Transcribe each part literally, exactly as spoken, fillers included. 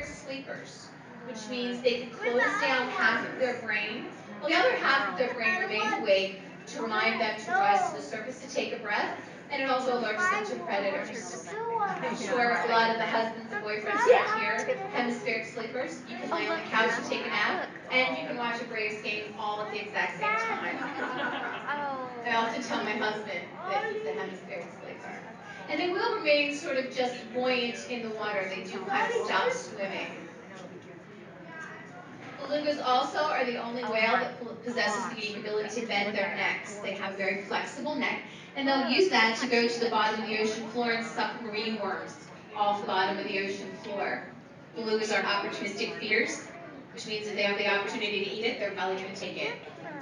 quick sleepers, which means they could close down half of their brain, while the other half of their brain remains awake to remind them to rise to the surface to take a breath, and it also alerts them to predators. I'm sure a lot of the husbands and boyfriends down here, hemispheric sleepers, you can lay on the couch and take a nap, and you can watch a Braves game all at the exact same time. I often tell my husband that he's a hemispheric sleeper. And they will remain sort of just buoyant in the water. They do kind of stop swimming. Belugas also are the only whale that possesses the ability to bend their necks. They have a very flexible neck, and they'll use that to go to the bottom of the ocean floor and suck marine worms off the bottom of the ocean floor. Belugas are opportunistic feeders, which means that they have the opportunity to eat it, they're probably going to take it.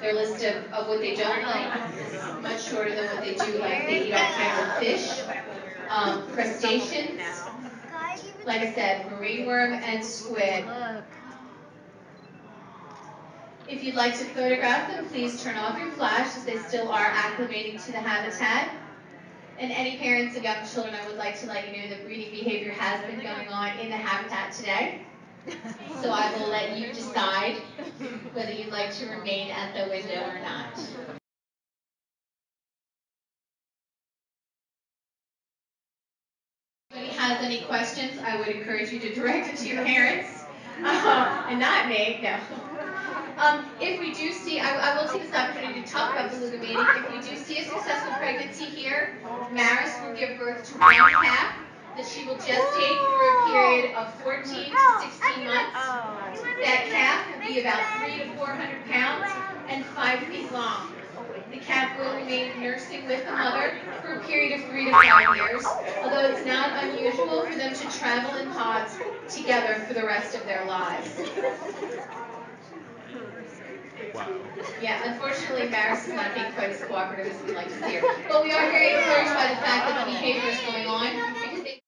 Their list of, of what they don't like is much shorter than what they do like. They eat all kinds of fish, um, crustaceans, like I said, marine worm and squid. If you'd like to photograph them, please turn off your flash as they still are acclimating to the habitat. And any parents of young children, I would like to let you know that breeding behavior has been going on in the habitat today. So I will let you decide whether you'd like to remain at the window or not. If anybody has any questions, I would encourage you to direct it to your parents uh, and not me, no. Um, if we do see, I, I will take this opportunity to talk about beluga mating. If we do see a successful pregnancy here, Maris will give birth to one calf that she will gestate through a period of fourteen to sixteen months. That calf will be about three to four hundred pounds and five feet long. The calf will remain nursing with the mother for a period of three to five years, although it's not unusual for them to travel in pods together for the rest of their lives. Wow. Yeah, unfortunately, Maris is not being quite as cooperative as we'd like to see her. But we are very encouraged by the fact that the behavior is going on. Because they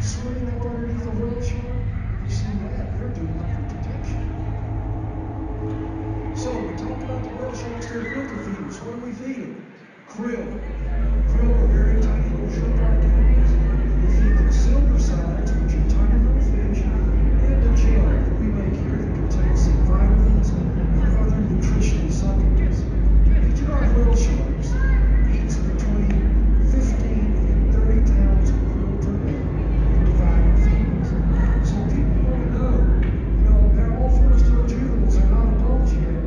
swimming underneath the wheelchair, you see that, they're doing that for protection. when we feed them. Krill. Krill are very tiny little shrimp like that. We feed them silver sides, which are tiny little fish, and the gel that we make here that contains some vitamins and other nutritional supplements. Each of our krill sharks eats between fifteen and thirty pounds of krill per day in divided feedings. So people want to know, you know, they're all first-year juveniles, they're not adults yet.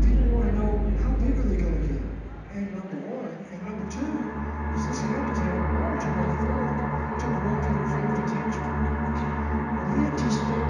People want to know how big are they going to get? And number one, and number two, is this habitat large enough for them to grow to their full potential? And we anticipate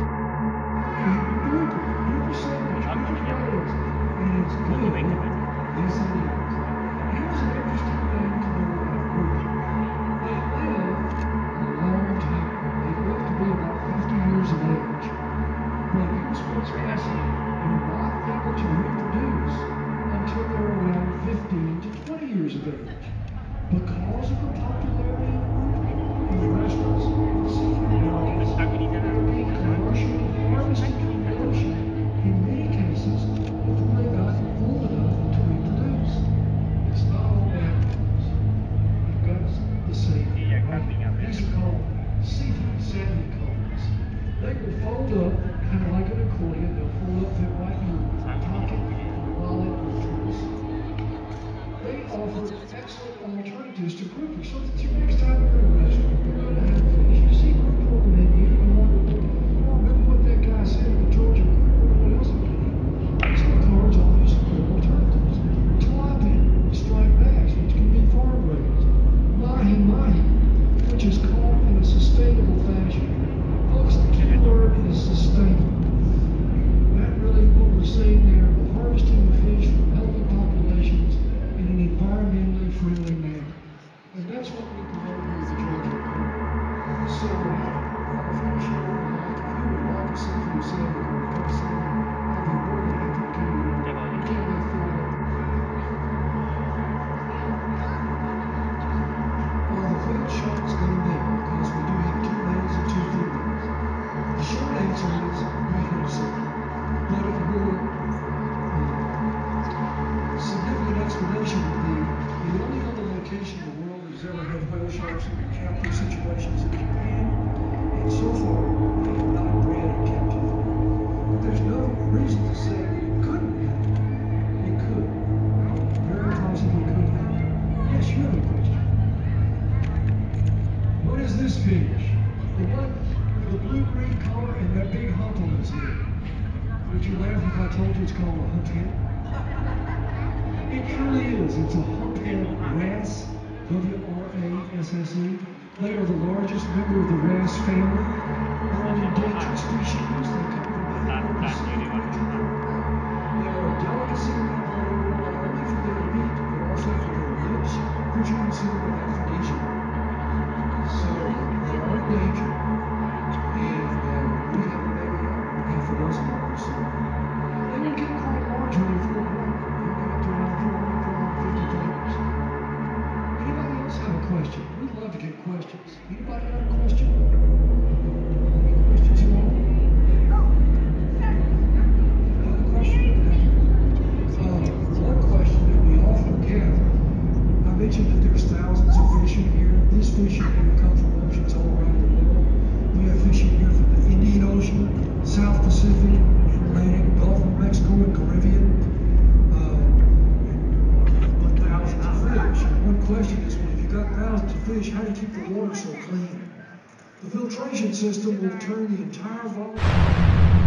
system will turn the entire volume.